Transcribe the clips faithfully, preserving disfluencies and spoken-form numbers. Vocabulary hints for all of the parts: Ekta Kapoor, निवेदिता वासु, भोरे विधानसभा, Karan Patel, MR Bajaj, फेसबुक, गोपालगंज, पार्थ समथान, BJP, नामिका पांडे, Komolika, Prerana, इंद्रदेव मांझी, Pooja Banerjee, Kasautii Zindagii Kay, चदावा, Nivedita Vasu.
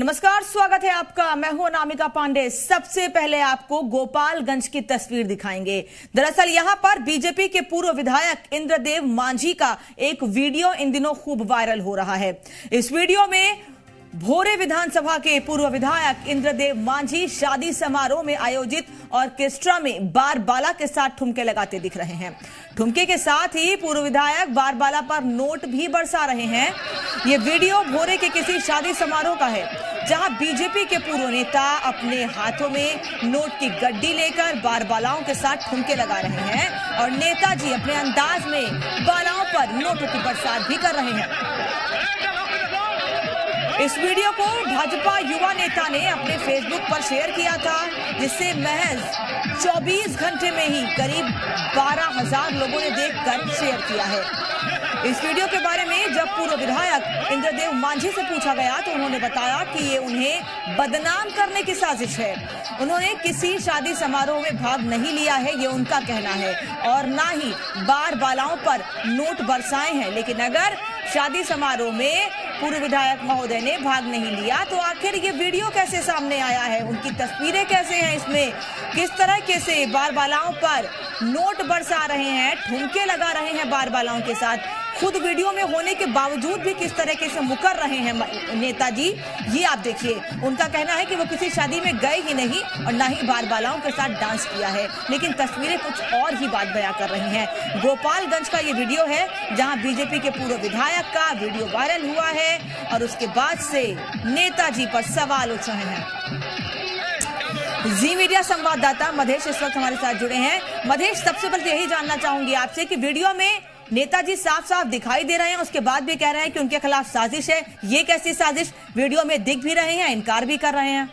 नमस्कार, स्वागत है आपका। मैं हूं नामिका पांडे। सबसे पहले आपको गोपालगंज की तस्वीर दिखाएंगे। दरअसल यहां पर बीजेपी के पूर्व विधायक इंद्रदेव मांझी का एक वीडियो इन दिनों खूब वायरल हो रहा है। इस वीडियो में भोरे विधानसभा के पूर्व विधायक इंद्रदेव मांझी शादी समारोह में आयोजित ऑर्केस्ट्रा में बारबाला के साथ ठुमके लगाते दिख रहे हैं। ठुमके के साथ ही पूर्व विधायक बारबाला पर नोट भी बरसा रहे हैं। ये वीडियो भोरे के किसी शादी समारोह का है, जहां बीजेपी के पूर्व नेता अपने हाथों में नोट की गड्डी लेकर बारबालाओं के साथ ठुमके लगा रहे हैं और नेताजी अपने अंदाज में बालाओं पर नोटों की बरसात भी कर रहे हैं। इस वीडियो को भाजपा युवा नेता ने अपने फेसबुक पर शेयर किया था, जिससे महज चौबीस घंटे में ही करीब बारह हजार लोगों ने देखकर शेयर किया है। इस वीडियो के बारे में जब पूर्व विधायक इंद्रदेव मांझी से पूछा गया तो उन्होंने बताया कि ये उन्हें बदनाम करने की साजिश है। उन्होंने किसी शादी समारोह में भाग नहीं लिया है, ये उनका कहना है, और ना ही बारबालाओं पर नोट बरसाए हैं। लेकिन अगर शादी समारोह में पूर्व विधायक महोदय ने भाग नहीं लिया तो आखिर ये वीडियो कैसे सामने आया है, उनकी तस्वीरें कैसे हैं, इसमें किस तरह के से बारबालाओं पर नोट बरसा रहे हैं, ठुमके लगा रहे हैं बारबालाओं के साथ, खुद वीडियो में होने के बावजूद भी किस तरीके से मुकर रहे हैं नेताजी, ये आप देखिए। उनका कहना है कि वो किसी शादी में गए ही नहीं और ना ही बारबालाओं के साथ डांस किया है, लेकिन तस्वीरें कुछ और ही बात बयां कर रही हैं। गोपालगंज का ये वीडियो है, जहां बीजेपी के पूर्व विधायक का वीडियो वायरल हुआ है और उसके बाद से नेताजी पर सवाल उठ रहे हैं। जी मीडिया संवाददाता मधेश इस वक्त हमारे साथ जुड़े हैं। मधेश, सबसे पहले यही जानना चाहूंगी आपसे कि वीडियो में नेताजी साफ साफ दिखाई दे रहे हैं, उसके बाद भी कह रहे हैं कि उनके खिलाफ साजिश है। ये कैसी साजिश? वीडियो में दिख भी रहे हैं, इनकार भी कर रहे हैं।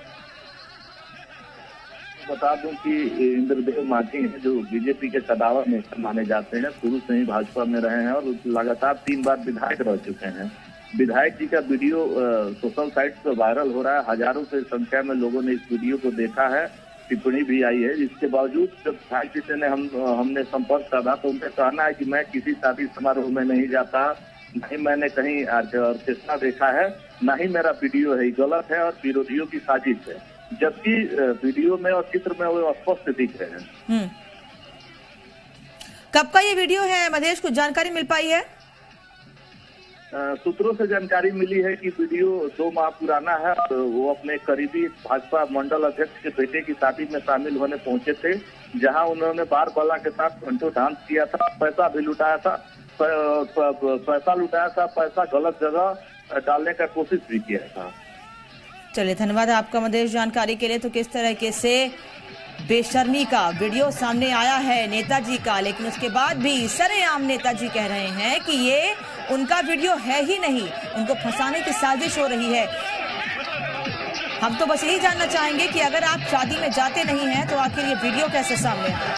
बता दूं कि इंद्रदेव मांझी हैं, जो बीजेपी के चदावा में माने जाते हैं, शुरू से ही भाजपा में रहे हैं और लगातार तीन बार विधायक रह चुके हैं। विधायक जी का वीडियो सोशल साइट पर वायरल हो रहा है। हजारों से संख्या में लोगों ने इस वीडियो को देखा है, टिप्पणी भी आई है। इसके बावजूद जब विधायक जी से ने हम हमने संपर्क करा तो उनका कहना है कि मैं किसी शादी समारोह में नहीं जाता, ना ही मैंने कहीं ऑर्केस्ट्रा देखा है, ना ही मेरा वीडियो है, गलत है और विरोधियों की साजिश है। जबकि वीडियो में और चित्र में वो स्पष्ट दिख रहे हैं। कब का ये वीडियो है मधेश, कुछ जानकारी मिल पाई है? सूत्रों से जानकारी मिली है कि वीडियो दो माह पुराना है। वो अपने करीबी भाजपा मंडल अध्यक्ष के बेटे की शादी में शामिल होने पहुंचे थे, जहां उन्होंने बारबाला के साथ घंटों डांस किया था, पैसा भी लुटाया था, पैसा लुटाया था, पैसा गलत जगह डालने का कोशिश भी किया था। चलिए, धन्यवाद आपका मधेश जानकारी के लिए। तो किस तरीके से बेशर्मी का वीडियो सामने आया है नेताजी का, लेकिन उसके बाद भी सरेआम नेताजी कह रहे हैं कि ये उनका वीडियो है ही नहीं, उनको फंसाने की साजिश हो रही है। हम तो बस यही जानना चाहेंगे कि अगर आप शादी में जाते नहीं हैं तो आखिर ये वीडियो कैसे सामने आया।